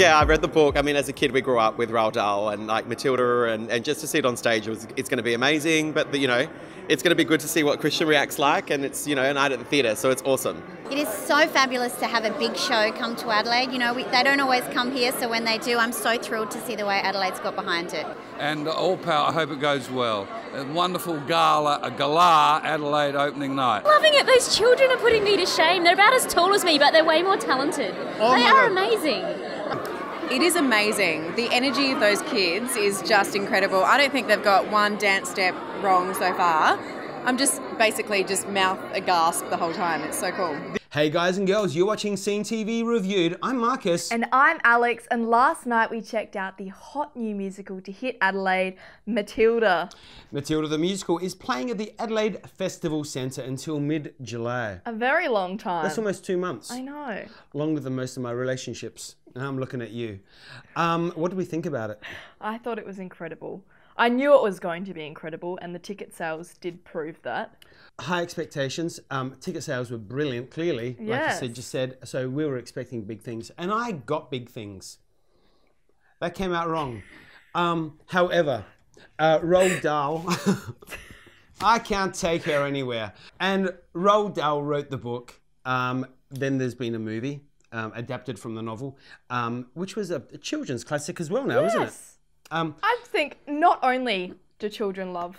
Yeah, I read the book. I mean, as a kid, we grew up with Roald Dahl and like Matilda, and just to see it on stage, it's going to be amazing. But you know, it's going to be good to see what Christian reacts like, and it's, you know, a night at the theatre, so it's awesome. It is so fabulous to have a big show come to Adelaide. You know, they don't always come here, so when they do, I'm so thrilled to see the way Adelaide's got behind it. And all power. I hope it goes well. A wonderful gala Adelaide opening night. Loving it. Those children are putting me to shame. They're about as tall as me, but they're way more talented. Oh, they are amazing. It is amazing. The energy of those kids is just incredible. I don't think they've got one dance step wrong so far. I'm just basically just mouth aghast the whole time. It's so cool. Hey guys and girls, you're watching Scene TV Reviewed. I'm Marcus. And I'm Alex, and last night we checked out the hot new musical to hit Adelaide, Matilda. Matilda the Musical is playing at the Adelaide Festival Centre until mid-July. A very long time. That's almost 2 months. I know. Longer than most of my relationships. Now I'm looking at you. What do we think about it? I thought it was incredible. I knew it was going to be incredible, and the ticket sales did prove that. High expectations. Ticket sales were brilliant, clearly. Yes. Like I said, so we were expecting big things, and I got big things. That came out wrong. However, Roald Dahl, I can't take her anywhere. And Roald Dahl wrote the book. Then there's been a movie. Adapted from the novel, which was a children's classic as well now, isn't it? I think not only do children love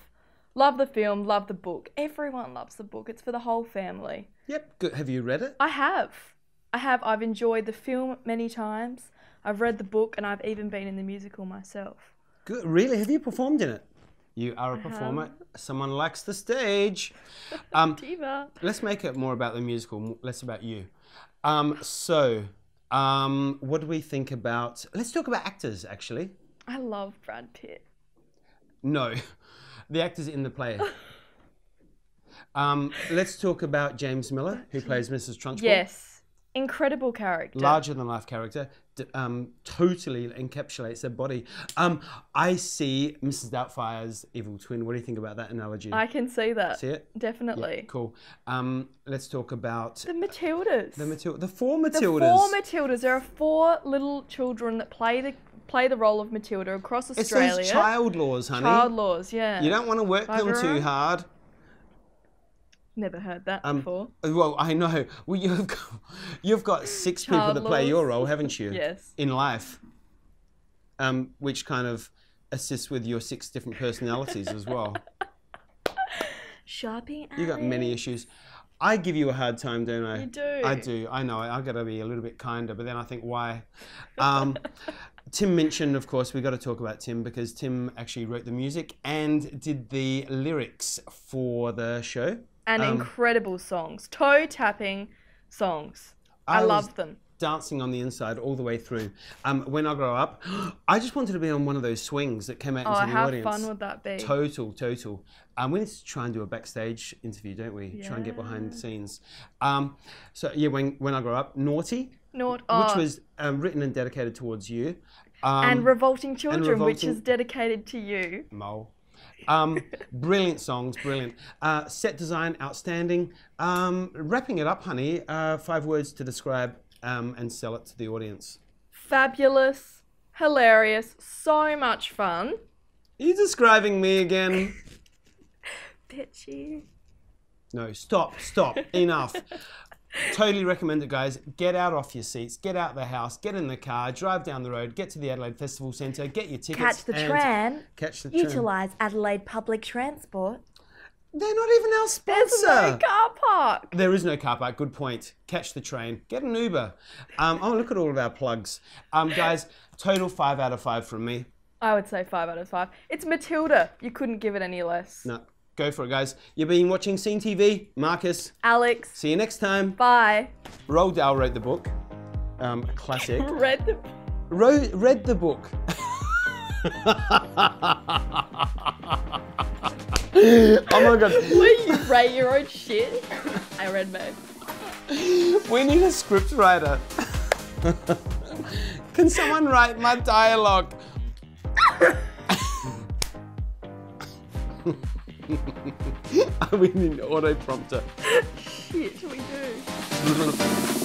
the film, love the book. Everyone loves the book. It's for the whole family. Yep. Good. Have you read it? I have. I've enjoyed the film many times. I've read the book, and I've even been in the musical myself. Good. Really? Have you performed in it? You are a performer. Someone likes the stage. Diva. Let's make it more about the musical, less about you. What do we think about... Let's talk about actors, actually. I love Brad Pitt. No, the actors in the play. Let's talk about James Miller, who plays Mrs. Trunchbull. Yes, incredible character. Larger-than-life character. Totally encapsulates her body. I see Mrs. Doubtfire's evil twin. What do you think about that analogy? I can see that. See it? Definitely. Yeah, cool. Let's talk about... The Matildas. The four Matildas. There are four little children that play the role of Matilda across Australia. It's those child laws, honey. Child laws, yeah. You don't want to work them too hard. Never heard that before. Well, I know. Well, you've got six people that play your role, haven't you? Yes. In life, which kind of assists with your six different personalities as well. Shopping. You got many issues. I give you a hard time, don't I? You do. I do. I know. I've got to be a little bit kinder, but then I think why? Tim mentioned, of course, we've got to talk about Tim, because Tim actually wrote the music and did the lyrics for the show. And incredible songs, toe-tapping songs. I love them. Dancing on the inside all the way through. When I grow up, I just wanted to be on one of those swings that came out into the audience. How fun would that be? Total, total. We need to try and do a backstage interview, don't we? Yeah. Try and get behind the scenes. So yeah, when I grow up, Naughty, which was written and dedicated towards you, and Revolting Children, which is dedicated to you, Mole. Brilliant songs, brilliant. Set design, outstanding. Wrapping it up, honey. 5 words to describe and sell it to the audience. Fabulous, hilarious, so much fun. Are you describing me again? Bitchy. No, stop, enough. Totally recommend it, guys. Get out off your seats, get out the house, get in the car, drive down the road, get to the Adelaide Festival Centre, get your tickets. Catch the tram. Utilise Adelaide public transport. They're not even our sponsor. There's no car park. There is no car park, good point. Catch the train, get an Uber. Oh, look at all of our plugs. Guys, total 5 out of 5 from me. I would say 5 out of 5. It's Matilda. You couldn't give it any less. No. Go for it, guys. You've been watching Scene TV. Marcus. Alex. See you next time. Bye. Roald Dahl wrote the book. Classic. Read the book. Oh my god. Will you write your own shit? I read mine. We need a script writer. Can someone write my dialogue? We need an auto prompter. Shit, we do.